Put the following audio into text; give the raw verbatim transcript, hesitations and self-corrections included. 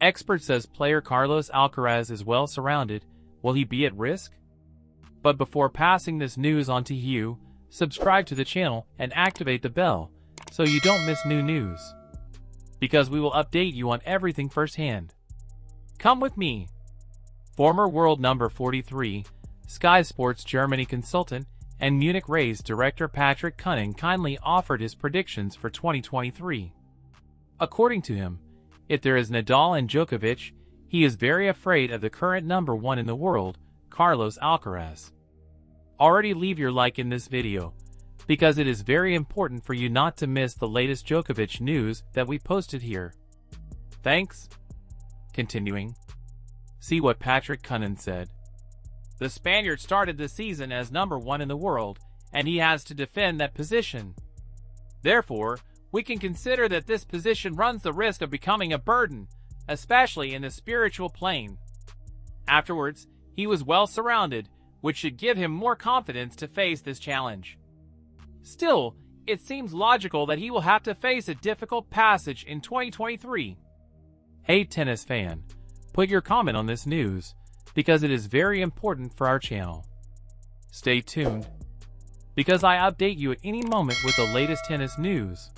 Expert says player Carlos Alcaraz is well surrounded. Will he be at risk? But before passing this news on to you, subscribe to the channel and activate the bell so you don't miss new news, because we will update you on everything firsthand. Come with me. Former world number forty-three, Sky Sports Germany consultant and Munich Rays director Patrick Kuhnen kindly offered his predictions for twenty twenty-three. According to him, if there is Nadal and Djokovic, he is very afraid of the current number one in the world, Carlos Alcaraz. Already leave your like in this video, because it is very important for you not to miss the latest Djokovic news that we posted here. Thanks. Continuing. See what Patrick Kuhnen said. The Spaniard started the season as number one in the world, and he has to defend that position. Therefore, we can consider that this position runs the risk of becoming a burden, especially in the spiritual plane. Afterwards, he was well surrounded, which should give him more confidence to face this challenge. Still, it seems logical that he will have to face a difficult passage in twenty twenty-three. Hey tennis fan, put your comment on this news, because it is very important for our channel. Stay tuned, because I update you at any moment with the latest tennis news.